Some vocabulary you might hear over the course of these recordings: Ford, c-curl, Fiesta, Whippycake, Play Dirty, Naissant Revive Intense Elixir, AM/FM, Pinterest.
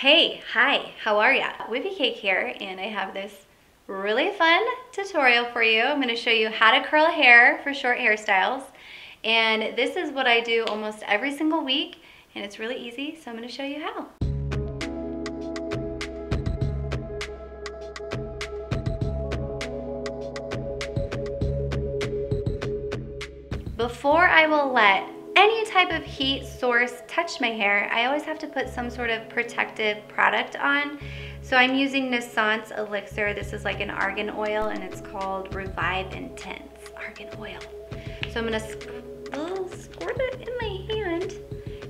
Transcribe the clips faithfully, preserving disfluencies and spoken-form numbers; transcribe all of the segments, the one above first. Hey, hi, how are ya? Whippycake here, and I have this really fun tutorial for you. I'm going to show you how to curl hair for short hairstyles, and this is what I do almost every single week, and it's really easy, so I'm going to show you how. Before I will let any type of heat source touch my hair, I always have to put some sort of protective product on. So I'm using Naissant Elixir. This is like an argan oil, and it's called Revive Intense Argan Oil. So I'm gonna squirt it in my hand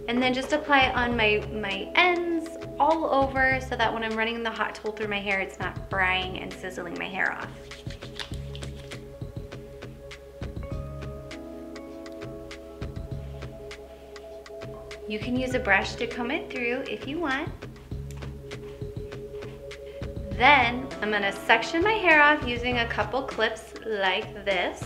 and then just apply it on my, my ends all over so that when I'm running the hot tool through my hair, it's not frying and sizzling my hair off. You can use a brush to comb it through if you want. Then I'm gonna section my hair off using a couple clips like this.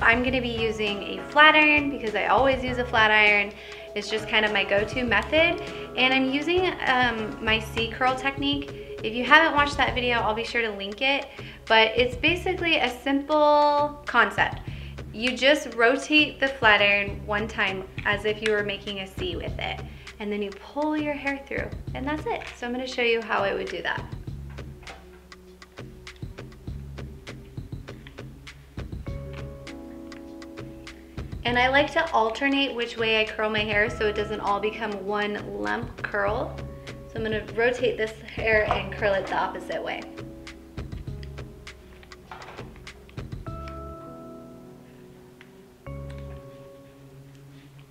I'm gonna be using a flat iron because I always use a flat iron. It's just kind of my go-to method. And I'm using um, my C curl technique. If you haven't watched that video, I'll be sure to link it. But it's basically a simple concept. You just rotate the flat iron one time as if you were making a C with it, and then you pull your hair through, and that's it. So I'm going to show you how I would do that. And I like to alternate which way I curl my hair so it doesn't all become one lump curl. So I'm going to rotate this hair and curl it the opposite way.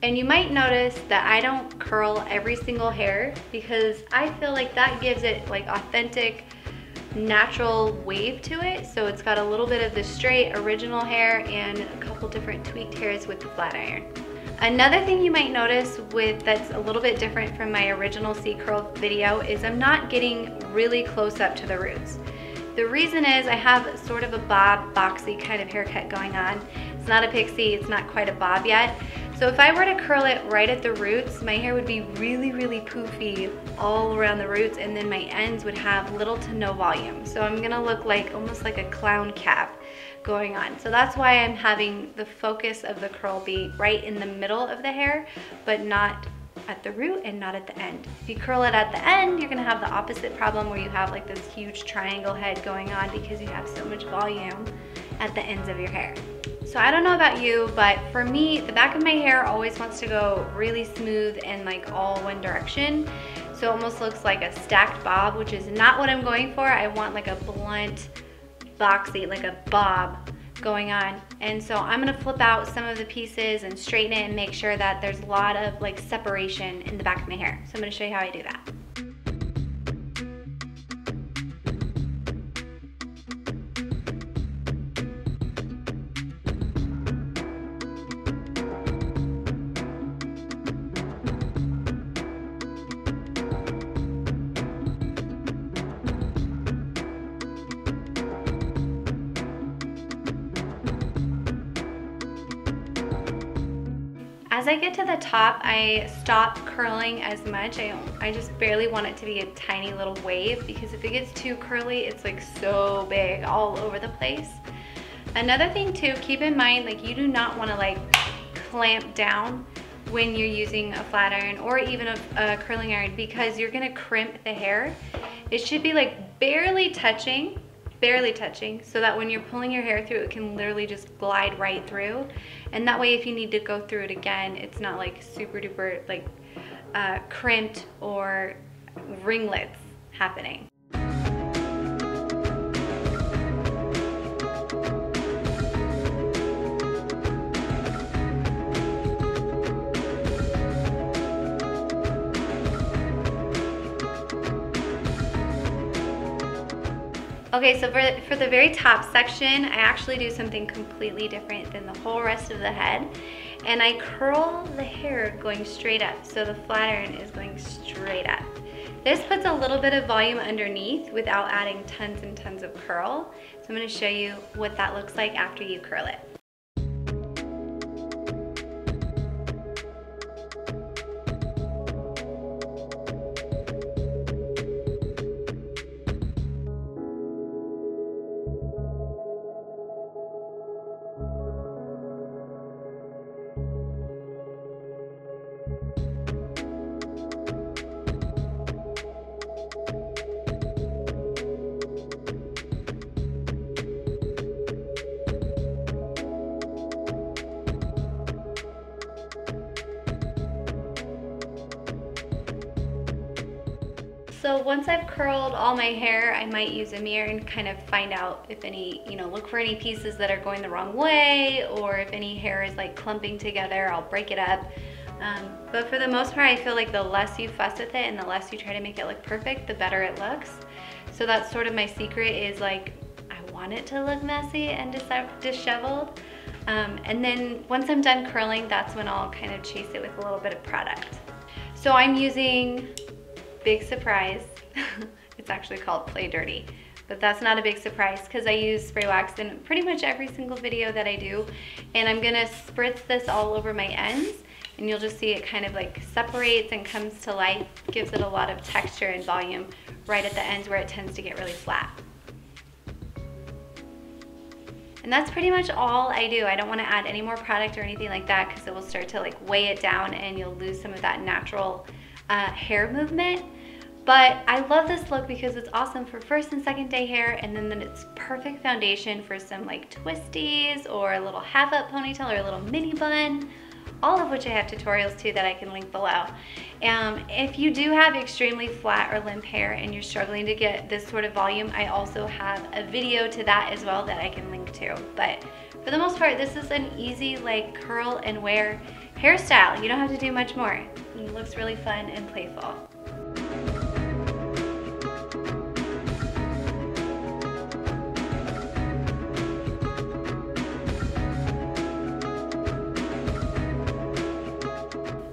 And you might notice that I don't curl every single hair because I feel like that gives it like authentic, natural wave to it. So it's got a little bit of the straight original hair and a couple different tweaked hairs with the flat iron. Another thing you might notice with that's a little bit different from my original C curl video is I'm not getting really close up to the roots. The reason is I have sort of a bob, boxy kind of haircut going on. It's not a pixie, it's not quite a bob yet. So if I were to curl it right at the roots, my hair would be really, really poofy all around the roots, and then my ends would have little to no volume. So I'm gonna look like almost like a clown cap going on. So that's why I'm having the focus of the curl be right in the middle of the hair, but not at the root and not at the end. If you curl it at the end, you're gonna have the opposite problem where you have like this huge triangle head going on because you have so much volume at the ends of your hair. So I don't know about you, but for me, the back of my hair always wants to go really smooth and like all one direction. So it almost looks like a stacked bob, which is not what I'm going for. I want like a blunt, boxy, like a bob going on. And so I'm gonna flip out some of the pieces and straighten it and make sure that there's a lot of like separation in the back of my hair. So I'm gonna show you how I do that. As I get to the top, I stop curling as much. I, I just barely want it to be a tiny little wave because if it gets too curly, it's like so big all over the place. Another thing too, keep in mind, like you do not want to like clamp down when you're using a flat iron or even a, a curling iron because you're going to crimp the hair. It should be like barely touching, barely touching, so that when you're pulling your hair through, it can literally just glide right through. And that way, if you need to go through it again, it's not like super duper like uh, crimped or ringlets happening. Okay, so for, for the very top section, I actually do something completely different than the whole rest of the head. And I curl the hair going straight up, so the flat iron is going straight up. This puts a little bit of volume underneath without adding tons and tons of curl. So I'm gonna show you what that looks like after you curl it. So once I've curled all my hair, I might use a mirror and kind of find out if any, you know, look for any pieces that are going the wrong way, or if any hair is like clumping together, I'll break it up. Um, but for the most part, I feel like the less you fuss with it and the less you try to make it look perfect, the better it looks. So that's sort of my secret, is like, I want it to look messy and disheveled. Um, and then once I'm done curling, that's when I'll kind of chase it with a little bit of product. So I'm using, big surprise, it's actually called Play Dirty, but that's not a big surprise because I use spray wax in pretty much every single video that I do. And I'm gonna spritz this all over my ends, and you'll just see it kind of like separates and comes to life, gives it a lot of texture and volume right at the ends where it tends to get really flat. And that's pretty much all I do. I don't want to add any more product or anything like that because it will start to like weigh it down and you'll lose some of that natural Uh, hair movement. But I love this look because it's awesome for first and second day hair, and then, then it's perfect foundation for some like twisties or a little half up ponytail or a little mini bun, all of which I have tutorials to that I can link below. Um, if you do have extremely flat or limp hair and you're struggling to get this sort of volume, I also have a video to that as well that I can link to. But for the most part, this is an easy like curl and wear hairstyle. You don't have to do much more. It looks really fun and playful.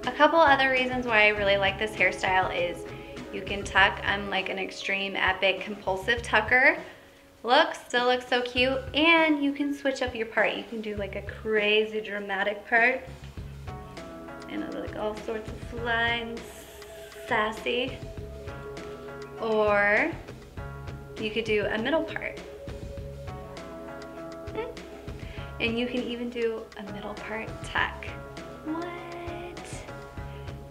A couple other reasons why I really like this hairstyle is you can tuck. I'm like an extreme, epic, compulsive tucker. Look, still looks so cute, and you can switch up your part. You can do like a crazy dramatic part, and it'll look all sorts of fly and sassy. Or you could do a middle part. And you can even do a middle part tuck. What?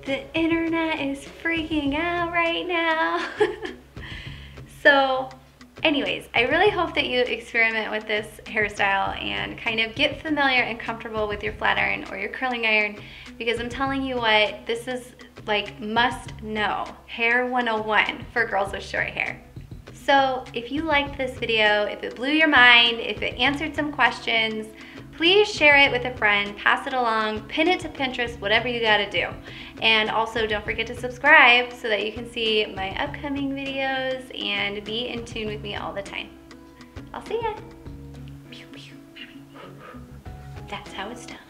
The internet is freaking out right now. So anyways, I really hope that you experiment with this hairstyle and kind of get familiar and comfortable with your flat iron or your curling iron, because I'm telling you what, this is like must know, hair one oh one for girls with short hair. So if you liked this video, if it blew your mind, if it answered some questions, please share it with a friend, pass it along, pin it to Pinterest, whatever you gotta do. And also don't forget to subscribe so that you can see my upcoming videos and be in tune with me all the time. I'll see ya. That's how it's done.